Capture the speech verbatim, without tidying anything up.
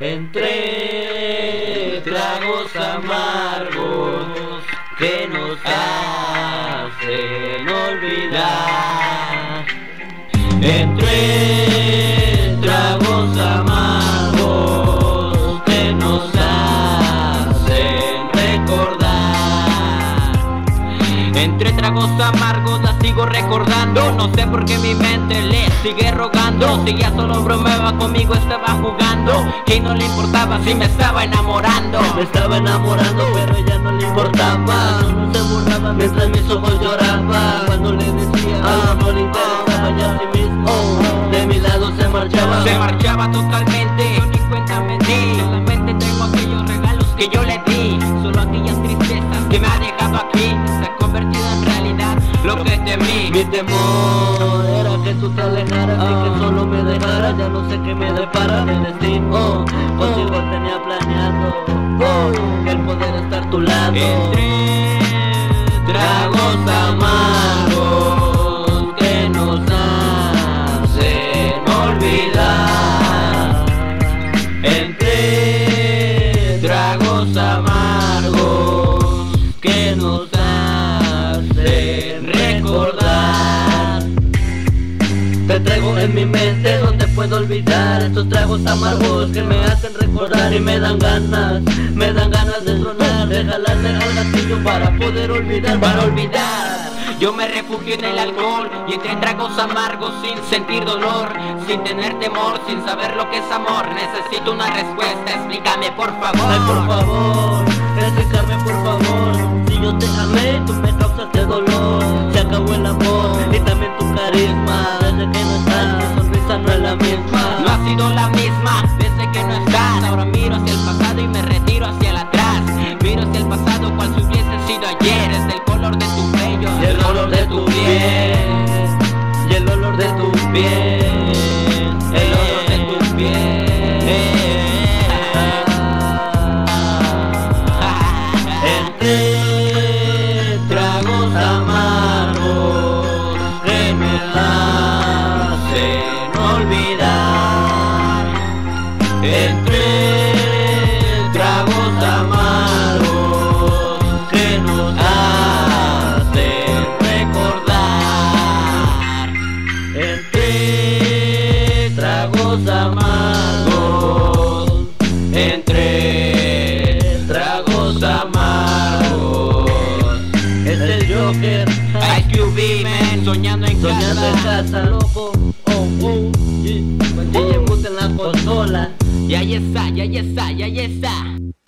Entre tragos amargos que nos hacen olvidar. Entre tragos amargos que nos hacen recordar. Entre tragos amargos las sigo recordando. No sé por qué mi mente le sigue rogando. Si ya solo bromeaba conmigo, estaba jugando. Que no le importaba si me estaba enamorando. Me estaba enamorando, pero ella no le importaba. Solo se burlaba mientras mis ojos lloraban. Cuando le decía algo no le interesaba, ya a sí mismo de mi lado se marchaba. Se marchaba totalmente, yo ni cuenta me di. Solamente tengo aquellos regalos que yo le di. Solo aquellas tristezas que me ha dejado aquí. Se ha convertido en realidad lo que temí. Mi temor era que tú te alejaras y que solo me dejaras. Ya no sé qué me depara el destino, contigo tenía planeado el poder estar a tu lado. Entre tragos amargos que nos hacen olvidar. Entre tragos amargos que nos hacen recordar. Te traigo en mi mente, no te puedo olvidar. Estos tragos amargos que me hacen recordar y me dan ganas, me dan ganas de tronar, de jalarme al gatillo para poder olvidar, para olvidar. Yo me refugio en el alcohol y entre tragos amargos sin sentir dolor, sin tener temor, sin saber lo que es amor. Necesito una respuesta, explícame por favor. Ay, por favor, explícame por favor. Si yo te amé, tú me causaste dolor. Se acabó el amor y también tu carisma. Que no estás, mi sonrisa no es la misma. No ha sido la misma desde que no estás. Ahora miro hacia el pasado y me retiro hacia el atrás. Miro hacia el pasado cual si hubiese sido ayer. Es el color de tu pelo y el olor de tu piel. Y el olor de tu piel. El olor de tu piel. Entre tragos amargos que me dan. Entre tragos amargos que nos hacen recordar. Entre tragos amargos, entre tragos amargos. Es el Joker, Ice Q-b, man, soñando en casa. Soñando en casa, loco. Oh, oh, yeah. Cuando llegamos en la consola. Ya, ya está, ya, ya está, ya, ya está.